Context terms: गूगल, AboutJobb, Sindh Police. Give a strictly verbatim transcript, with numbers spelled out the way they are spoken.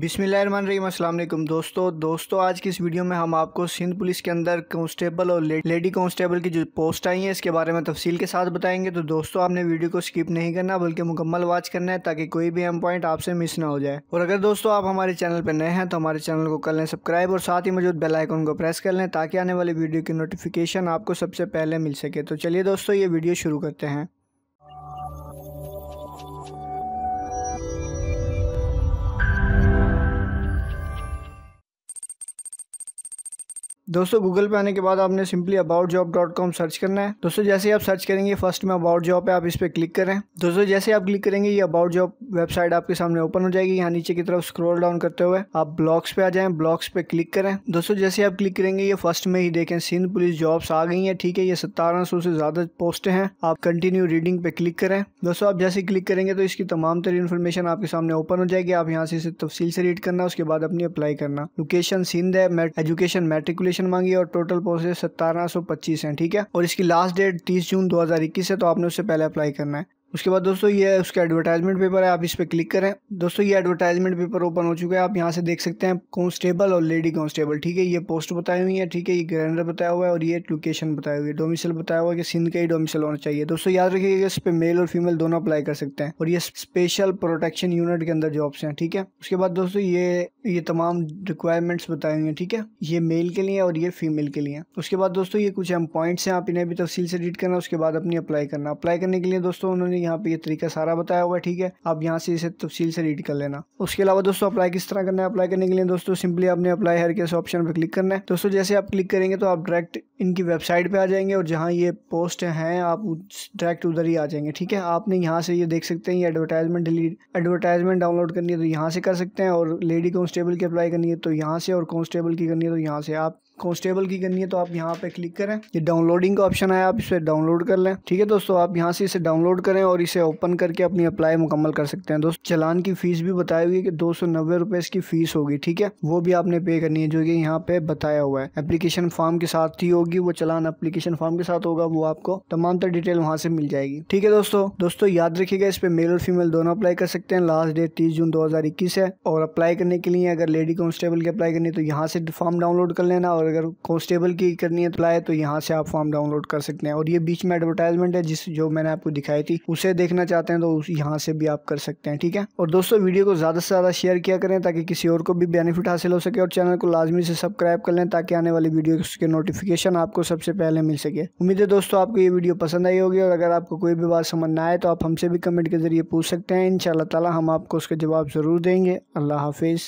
बिस्मिल्लाहिर्रहमानिर्रहीम अस्सलाम वालेकुम दोस्तों दोस्तों आज की इस वीडियो में हम आपको सिंध पुलिस के अंदर कांस्टेबल और लेडी कांस्टेबल की जो पोस्ट आई है इसके बारे में तफसील के साथ बताएंगे। तो दोस्तों आपने वीडियो को स्किप नहीं करना बल्कि मुकम्मल वाच करना है ताकि कोई भी अहम पॉइंट आपसे मिस ना हो जाए। और अगर दोस्तों आप हमारे चैनल पर नए हैं तो हमारे चैनल को कर लें सब्सक्राइब और साथ ही मौजूद बेल आइकन को प्रेस कर लें ताकि आने वाली वीडियो की नोटिफिकेशन आपको सबसे पहले मिल सके। तो चलिए दोस्तों ये वीडियो शुरू करते हैं। दोस्तों गूगल पे आने के बाद आपने simply about job dot com search करना है। दोस्तों जैसे ही आप सर्च करेंगे फर्स्ट में अबाउट जॉब पे आप इस पर क्लिक करें। दोस्तों जैसे आप क्लिक करेंगे ये अबाउट जॉब वेबसाइट आपके सामने ओपन हो जाएगी। यहाँ नीचे की तरफ स्क्रॉल डाउन करते हुए आप ब्लॉग्स पे आ जाएं, ब्लॉग्स पे क्लिक करें। दोस्तों जैसे आप क्लिक करेंगे ये फर्स्ट में ही देखें सिंध पुलिस जॉब्स आ गई है। ठीक है, ये सतारह सौ से ज्यादा पोस्टें हैं। आप कंटिन्यू रीडिंग पे क्लिक करें। दोस्तों आप जैसे क्लिक करेंगे तो इसकी तमाम तरह इन्फॉर्मेशन आपके सामने ओपन हो जाएगी। आप यहाँ से इसे तफसील से रीड करना, उसके बाद अपनी अप्लाई करना। लोकेशन सिंध है, एजुकेशन मेट्रिकुलेशन मांगी और टोटल पोस्टें सतारह सौ पच्चीस हैं। ठीक है, और इसकी लास्ट डेट तीस जून दो हज़ार इक्कीस है, तो आपने उससे पहले अप्लाई करना है। उसके बाद दोस्तों ये उसका एडवर्टाइजमेंट पेपर है, आप इस पर क्लिक करें। दोस्तों ये एडवर्टाइजमेंट पेपर ओपन हो चुका है, आप यहाँ से देख सकते हैं कांस्टेबल और लेडी कांस्टेबल। ठीक है, ये पोस्ट बताई हुई है। ठीक है, ये ग्रेंडर बताया हुआ है और ये लोकेशन बताई हुई है। डोमिसल बताया हुआ है कि सिंध का ही डोमिसल होना चाहिए। दोस्तों याद रखिएगा इस पर मेल और फीमेल दोनों अप्लाई कर सकते हैं और ये स्पेशल प्रोटेक्शन यूनिट के अंदर जॉब्स हैं। ठीक है, उसके बाद दोस्तों ये ये तमाम रिक्वायरमेंट्स बताई हुई हैं। ठीक है, ये मेल के लिए और ये फीमेल के लिए। उसके बाद दोस्तों ये कुछ अहम पॉइंट्स हैं, आप इन्हें भी तफसील से रीड करना, उसके बाद अपनी अप्लाई करना। अप्लाई करने के लिए दोस्तों उन्होंने यहाँ पे ये तरीका सारा बताया हुआ है। ठीक है, आप यहाँ से इसे तफसील से रीड कर लेना। उसके अलावा दोस्तों अप्लाई किस तरह करना है, अप्लाई करने के लिए दोस्तों सिंपली आपने अप्लाई हर केस ऑप्शन पे क्लिक करना है। दोस्तों जैसे आप क्लिक करेंगे तो आप डायरेक्ट इनकी वेबसाइट पे आ जाएंगे और जहाँ ये पोस्ट हैं आप डायरेक्ट उधर ही आ जाएंगे। ठीक है, आपने यहाँ से ये देख सकते हैं ये एडवर्टाइजमेंट डिलीट एडवर्टाइजमेंट डाउनलोड करनी है तो यहाँ से कर सकते हैं, और लेडी कांस्टेबल की अप्लाई करनी है तो यहाँ से, और कांस्टेबल की करनी है तो यहाँ से। आप कांस्टेबल की करनी है तो आप यहाँ पे क्लिक करें, ये डाउनलोडिंग का ऑप्शन है, आप इसे डाउनलोड कर लें। ठीक है दोस्तों, आप यहाँ से इसे डाउनलोड करें और इसे ओपन करके अपनी अप्लाई मुकम्मल कर सकते हैं। दोस्तों चलान की फीस भी बताई हुई है कि दो सौ नब्बे रुपये इसकी फीस होगी। ठीक है, वो भी आपने पे करनी है जो कि यहाँ पे बताया हुआ है। एप्लीकेशन फॉर्म के साथ ही होगी वो, चलान एप्लीकेशन फॉर्म के साथ होगा, वो आपको तमाम तर डिटेल वहाँ से मिल जाएगी। ठीक है दोस्तों दोस्तों याद रखिएगा इस पर मेल और फीमेल दोनों अप्लाई कर सकते हैं। लास्ट डेट तीस जून दो हज़ार इक्कीस है, और अप्लाई करने के लिए अगर लेडी कांस्टेबल की अप्लाई करनी है तो यहाँ से फॉर्म डाउनलोड कर लेना, और अगर कांस्टेबल की करनी है अप्लाई तो यहाँ से आप फॉर्म डाउनलोड कर सकते हैं। और ये बीच में एडवर्टाइजमेंट है जिस जो मैंने आपको दिखाई थी, उसे देखना चाहते हैं तो यहाँ से भी आप कर सकते हैं। ठीक है, और दोस्तों वीडियो को ज़्यादा से ज़्यादा शेयर किया करें ताकि किसी और को भी बेनिफिट हासिल हो सके, और चैनल को लाजमी से सब्सक्राइब कर लें ताकि आने वाली वीडियो के नोटिफिकेशन आपको सबसे पहले मिल सके। उम्मीद है दोस्तों आपको ये वीडियो पसंद आई होगी, और अगर आपको कोई भी बात समझ ना आए तो आप हमसे भी कमेंट के जरिए पूछ सकते हैं। इंशाअल्लाह ताला हम आपको उसका जवाब ज़रूर देंगे। अल्लाह हाफिज़।